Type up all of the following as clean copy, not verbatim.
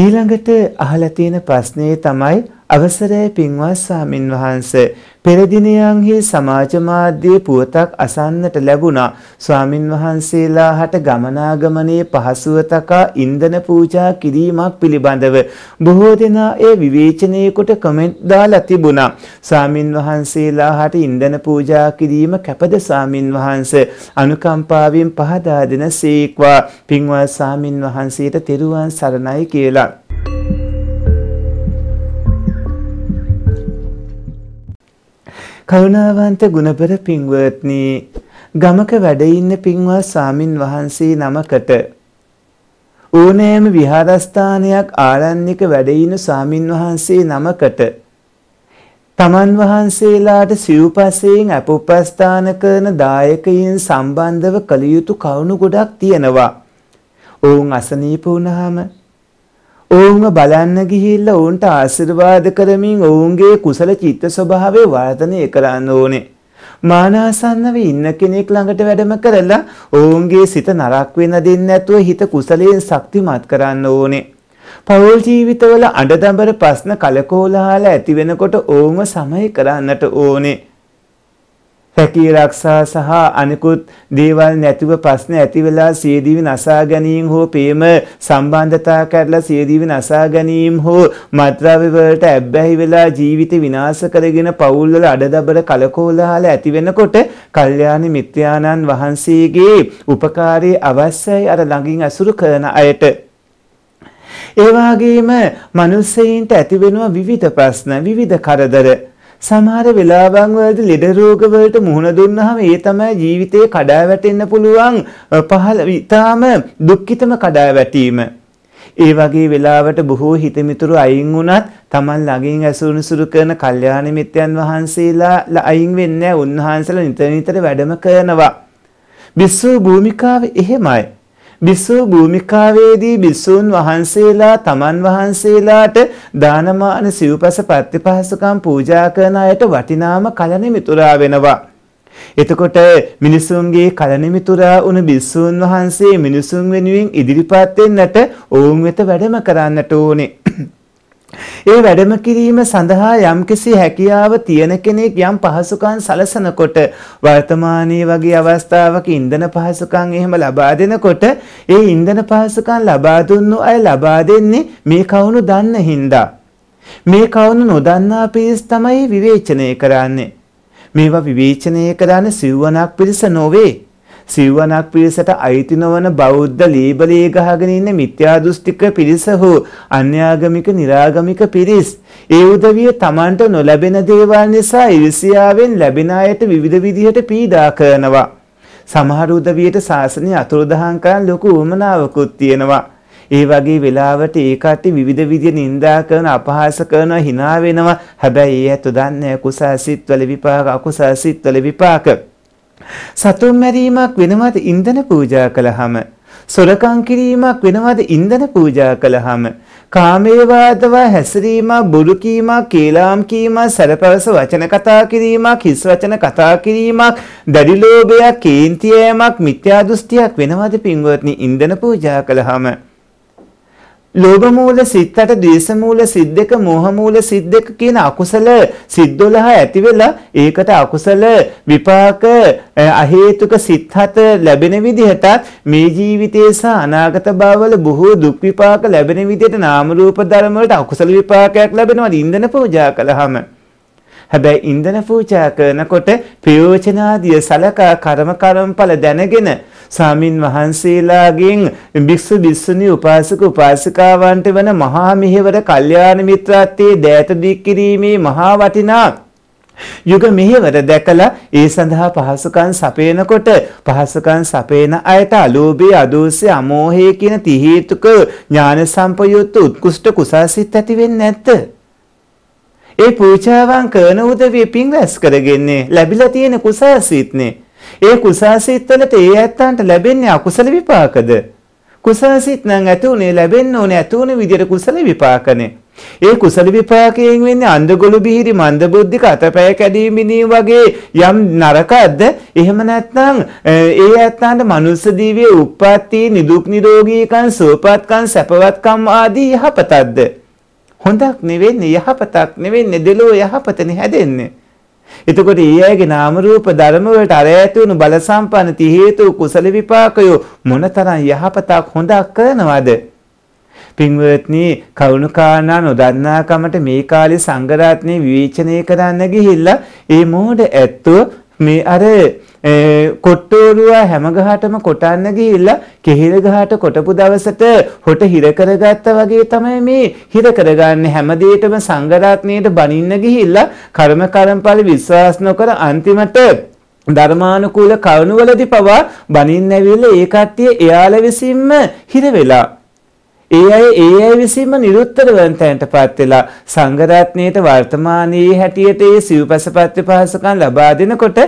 ඊළඟට අහලා තියෙන ප්‍රශ්නේ තමයි අවසරයි පින්වත් ස්වාමින් වහන්සේ පෙර දිනයන්හි සමාජ මාධ්‍ය පුවතක් අසන්නට ලැබුණා ස්වාමින් වහන්සේලා හට ගමනාගමනයේ පහසුව තකා ඉන්ධන පූජා කිරීමක් පිළිබඳව බොහෝ දෙනා ඒ විවේචනය කොට කමෙන්ට් දාලා තිබුණා ස්වාමින් වහන්සේලා හට ඉන්ධන පූජා කිරීම කැපද ස්වාමින් වහන්සේ අනුකම්පාවෙන් පහදා දෙන සීක්වා පින්වත් ස්වාමින් වහන්සේට තෙරුවන් සරණයි කියලා කරුණාවන්ත ගුණබර පින්වත්නි ගමක වැඩ ඉන්න පින්වත් ස්වාමින් වහන්සේ නමකට ඕනෑම විහාරස්ථානයක් ආරණ්‍යක වැඩ ඉන්න ස්වාමින් වහන්සේ නමකට තමන් වහන්සේලාට සිව්පසයෙන් අපෝපස්ථාන කරන දායකයින් සම්බන්ධව කළ යුතු කරුණු ගොඩක් තියෙනවා. ඔවුන් අසනීප වුණාම ඔවුන්ව බලන්න ගිහිල්ලා ඔවුන්ට ආශිර්වාද කරමින් ඔවුන්ගේ කුසල චිත්ත ස්වභාවය වර්ධනය කරන්න ඕනේ. මානසන්නව ඉන්න කෙනෙක් ළඟට වැඩම කරලා ඔවුන්ගේ සිත නරක වෙන දෙන්නේ නැතුව හිත කුසලයෙන් ශක්තිමත් කරන්න ඕනේ. පෞල් ජීවිතවල අඬදබර ප්‍රශ්න කලකෝලහල ඇති වෙනකොට ඔවුන්ව සමය කරන්නට ඕනේ. රැකී ආරක්ෂා සහ අනිකුත් දේවල් නැතිව ප්‍රශ්න ඇති වෙලා සියදිවි නසා ගැනීම හෝ ප්‍රේම සම්බන්ධතා කරලා සියදිවි නසා ගැනීම හෝ මත්ද්‍රව්‍ය වලට ඇබ්බැහි වෙලා ජීවිත විනාශ කරගෙන පවුල් වල අඩදබර කලකෝලහල ඇති වෙනකොට කල්යාණ මිත්‍යානන් වහන්සේගේ උපකාරය අවශ්‍යයි අර ළඟින් අසුරු කරන අයට. ඒ වගේම මිනිසෙයින්ට ඇති වෙනවා විවිධ ප්‍රශ්න විවිධ කරදර සමහර වෙලාවන් වලදී ලෙඩ රෝග වලට මුහුණ දුන්නාම ඒ තමයි ජීවිතේ කඩා වැටෙන්න පුළුවන් පහළ ඊටාම දුක්ඛිතම කඩා වැටීම. ඒ වගේ වෙලාවට බොහෝ හිතමිතුරු අයින් වුණත් Taman ළඟින් ඇසුරුසුරු කරන කල්යාණ මිත්‍යයන් වහන්සේලා අයින් වෙන්නේ නැහැ. උන්වහන්සේලා නිතර වැඩම කරනවා. විස්සු භූමිකාව එහෙමයි. භික්ෂු භූමිකාවේදී භික්ෂූන් වහන්සේලා තමන් වහන්සේලාට දානමාන සිව්පස ප්‍රතිපහසුකම් පූජා කරන අයට වටිනාම කලණිමිතුරා වෙනවා. එතකොට මිනිසුන්ගේ කලණිමිතුරා වුණු භික්ෂූන් වහන්සේ මිනිසුන් වෙනුවෙන් ඉදිරිපත් වෙන්නට ඔවුන් වෙත වැඩම කරන්නට ඕනේ. ඒ වැඩම කිරීම සඳහා යම්කිසි හැකියාව තියෙන කෙනෙක් යම් පහසුකම් සලසනකොට වර්තමානයේ වගේ අවස්ථාවක ඉන්ධන පහසුකම් එහෙම ලබා දෙනකොට ඒ ඉන්ධන පහසුකම් ලබා දුන්නු අය ලබා දෙන්නේ මේ කවුරු දන්න හින්දා මේ කවුරු නොදන්නා පිරිස තමයි විවේචනය කරන්නේ මේවා විවේචනය කරන්නේ සිව්වනක් පිරිස නොවේ සිව්වනක් පිරිසට අයිති නොවන බෞද්ධ ලේබලේ ගහගෙන ඉන්න මිත්‍යා දෘෂ්ටික පිරිස හෝ අන්‍යාගමික निराගමික පිරිස් ඒ උදවිය Tamanට නොලැබෙන දේවල් නිසා ඉරිසියාවෙන් ලැබෙන අයට විවිධ විදිහට පීඩා කරනවා සමහර උදවියට ශාසනය අතුරුදහන් කරන ලොකු උමනාවකුත් තියෙනවා ඒ වගේ වෙලාවට ඒකට විවිධ විදිය නිඳා කරන අපහාස කරන hina වෙනවා හැබැයි ඒත් දන්නේ කුසාසිත්වල විපාක අකුසාසිත්වල විපාක සතුන් මැරීමක් වෙනවද ඉන්ධන පූජා කළාම සොරකම් කිරීමක් වෙනවද ඉන්ධන පූජා කළාම කාමයේ වාදව හැසිරීම බොරු කීමක් කේලාම් කීමක් සරපවස වචන කතා කිරීමක් හිස් වචන කතා කිරීමක් දැඩි ලෝභයක් කේන්තියමක් මිත්‍යා දෘෂ්ටියක් වෙනවද පින්වත්නි ඉන්ධන පූජා කළාම ලෝභ මූල සිත්තට ද්වේෂ මූල සිත් දෙක මෝහ මූල සිත් දෙක කියන අකුසල සිත් 12 ඇති වෙලා ඒකට අකුසල විපාක අහේතුක සිත් 7 ලැබෙන විදිහටත් මේ ජීවිතයේ සහ අනාගත භවවල බොහෝ දුක් විපාක ලැබෙන විදිහට නාම රූප ධර්ම වලට අකුසල විපාකයක් ලැබෙනවා ඉන්ධන පූජා කළාම හැබැයි ඉන්ධන පූජා කරනකොට ප්‍රයෝජනාදී සලකා කර්මඵල දැනගෙන ස්වාමින් වහන්සේලාගෙන් භික්ෂු භික්ෂුණී උපාසක උපාසිකාවන්ට වන මහා මෙහෙවර කල්යාණ මිත්‍රත්වයේ දෑත දික් කිරීමේ මහා වටිනා යුග මෙහෙවර දැකලා ඒ සඳහා පහසුකම් සපේනකොට පහසුකම් සපේන අයට අලෝභයේ අදෝසයේ අමෝහයේ කියන ති හේතුක ඥාන සම්පයුක්ත උත්කෘෂ්ඨ කුසාසිත ඇති වෙන්නේ නැත්ද ඒ පූජාවන් කරන උදවිය පින් රැස් කරගන්නේ ලැබිලා තියෙන කුසාසිතනේ ඒ කුසාසිතවලට ඒ ඇත්තන්ට ලැබෙන්නේ අකුසල විපාකද කුසල සිත් නම් ඇති උනේ ලැබෙන්න ඕනේ ඇති උනේ විදියට කුසල විපාකනේ. ඒ කුසල විපාකයෙන් වෙන්නේ අන්දගොළු බීරි මන්ද බුද්ධික අතපය කැඩීම් මිනී වගේ යම් නරකක්ද? එහෙම නැත්නම් ඒ ඇත්තන්ට මනුස්ස දිවියේ උප්පත්ති නිදුක් නිරෝගීකම් සෝපත්කම් සැපවත්කම් ආදී යහපතක්ද? හොඳක් නෙවෙන්නේ, යහපතක් නෙවෙන්නේ, දෙලෝ යහපතනේ හැදෙන්නේ. එතකොට ඒ අයගේ නාම රූප ධර්ම වලට අර ඇති වුණු බල සම්පන්න ති හේතු කුසල විපාකය මොනතරම් යහපතක් හොඳක් කරනවද? පින්වත්නි, කවුණු කාරණා නොදන්නා කමට මේ කාලේ සංඝ රත්නේ විවේචනය කරන්න ගිහිල්ලා ඒ මොහොත ඇත්තෝ මේ අර කොට්ටෝරුව හැම ගහටම කොටන්න ගිහිල්ලා කෙහෙල් ගහට කොටපු දවසට හොට හිර කරගත්තා වගේ තමයි මේ හිර කරගන්නේ. හැම දෙයකම සංඝ රත්නයට බනින්න ගිහිල්ලා කර්ම කර්මඵල විශ්වාස නොකර අන්තිමට ධර්මානුකූල කවණුවලදී පවා බනින්න ඇවිල්ලා ඒ කට්ටිය එයාල විසින්ම හිර වෙලා ඒ අය විසින්ම නිරුත්තරවන් තැනටපත් වෙලා සංඝ රත්නයේට වර්තමානයේ හැටියට ඒ සිව්පසපත් පහසකම් ලබා දෙනකොට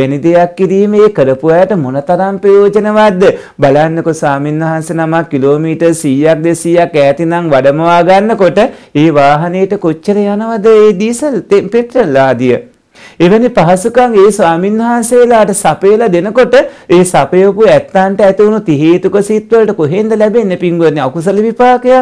වෙනි දෙයක් කිරීමේ කරපු අයට මොනතරම් ප්‍රයෝජනවත්ද? බලන්නකෝ, ස්වාමින්වහන්සේ නමක් කිලෝමීටර් 100ක් 200ක් ඈතිනම් වඩමවා ගන්නකොට ඒ වාහනයට කොච්චර යනවද ඒ ඩීසල් පෙට්‍රල් ආදිය? එවැනි පහසුකම් ඒ ස්වාමින්වහන්සේලාට සපයලා දෙනකොට ඒ සපයපු ඇත්තන්ට ඇති වුණු ති හේතුක සිත් වලට කොහෙන්ද ලැබෙන්නේ? පින්වත්නි, අකුසල විපාකය.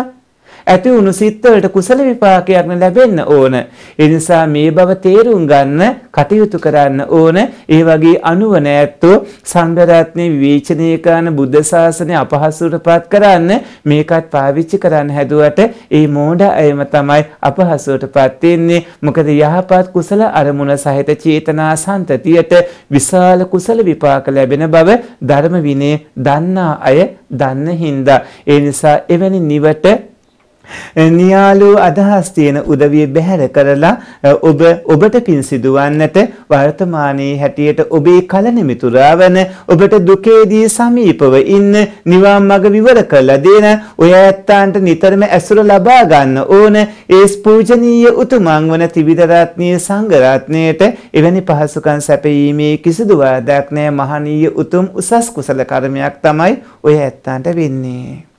ඇති වුණු සිත් වලට කුසල විපාකයක් ලැබෙන්න ඕන. ඒ නිසා මේ බව තේරුම් ගන්න කටයුතු කරන්න ඕන. ඒ වගේ අනුවණ ඇත්තෝ සංඝ රත්නේ විවේචනය කරන බුද්ධ ශාසනය අපහසුටපත් කරන්න මේකත් පාවිච්චි කරන්න හැදුවට ඒ මෝඩ අයම තමයි අපහසුටපත් වෙන්නේ. මොකද යහපත් කුසල අරමුණ සහිත චේතනා සම්තතියට විශාල කුසල විපාක ලැබෙන බව ධර්ම විනය දන්නා අය දන්න හින්දා. ඒ නිසා එවැනි නිවට නියාලු අදහස් තියෙන උදවිය බැහැර කරලා ඔබට පින් සිදුවන්නට වර්තමානයේ හැටියට ඔබේ කලනිමිතුරා වෙන, ඔබට දුකේදී සමීපව ඉන්න නිවන් මඟ විවර කරලා දෙන ඔය ඇත්තන්ට නිතරම ඇසුර ලබා ගන්න ඕන. ඒ ස්පූජනීය උතුමන් වන ත්‍රිවිධ රත්නීය සංඝ රත්නයට එවැනි පහසුකම් සැපීමේ කිසිදු වාදයක් නැහැ. මහනීය උතුම් උසස් කුසල කර්මයක් තමයි ඔය ඇත්තන්ට වෙන්නේ.